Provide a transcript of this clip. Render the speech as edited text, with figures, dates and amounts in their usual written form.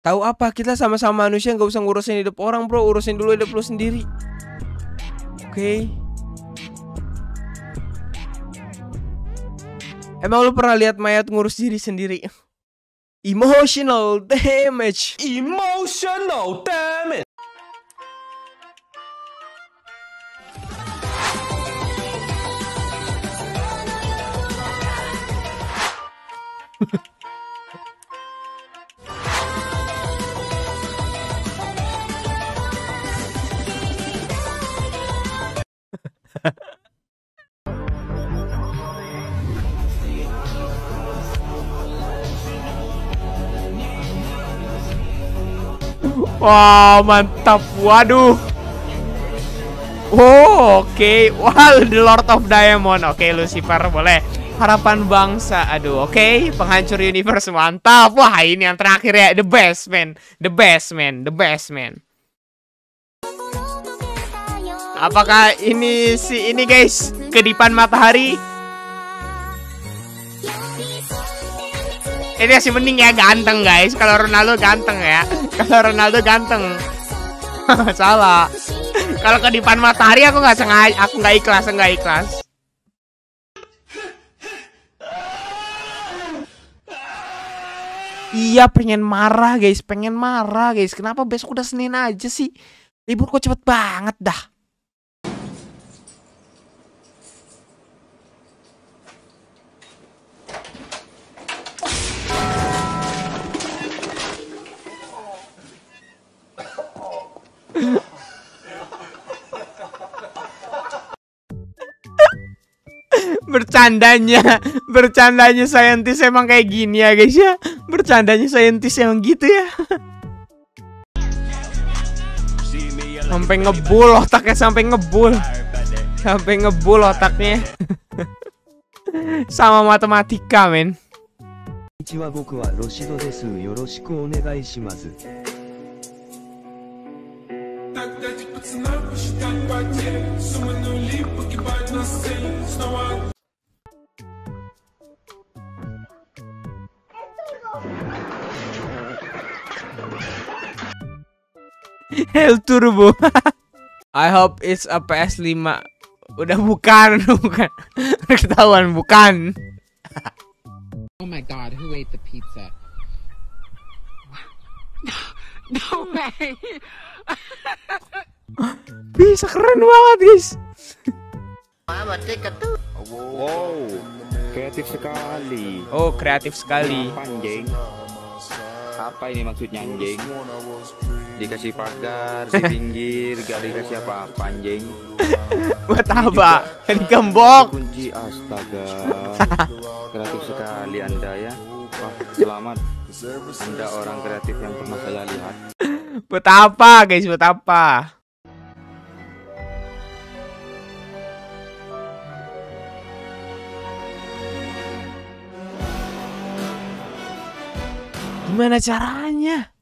Tahu apa, kita sama-sama manusia, nggak usah ngurusin hidup orang bro, urusin dulu hidup lu sendiri. Oke. Emang lu pernah lihat mayat ngurus diri sendiri? Emotional damage. Emotional damage. Wow, mantap. Waduh. Oh, oke. Wah, The Lord of Diamond. Oke, Lucifer boleh. Harapan bangsa. Aduh, oke. Penghancur universe, mantap. Wah, ini yang terakhir ya. The best, man. The best, man. The best, man. Apakah ini si ini, guys? Kedipan matahari. Ini masih mending ya, ganteng guys. Kalau Ronaldo ganteng ya. Kalau Ronaldo ganteng. Salah. Kalau kedipan matahari aku nggak sengaja, aku nggak ikhlas, nggak ikhlas. Iya, pengen marah guys, pengen marah guys. Kenapa besok udah Senin aja sih? Libur kok cepet banget dah. Bercandanya saintis emang kayak gini ya guys ya. Bercandanya saintis emang gitu ya. Sampai ngebul otaknya, sampai ngebul otaknya. Sama matematika men. El Turbo. I hope it's a PS5. Udah bukan, bukan. Ketahuan bukan. Oh my god, who ate the pizza? No way. Bisa keren banget guys. Wow, kreatif sekali. Oh, kreatif sekali. Anjing. Apa ini maksudnya anjing? Dikasih pagar di pinggir, gak dikasih apa-apa anjing. Buat apa? Digembok. Kunci, astaga. Kreatif sekali Anda ya. Wah, selamat. Anda orang kreatif yang pernah saya lihat. Buat apa guys, buat apa? Gimana caranya?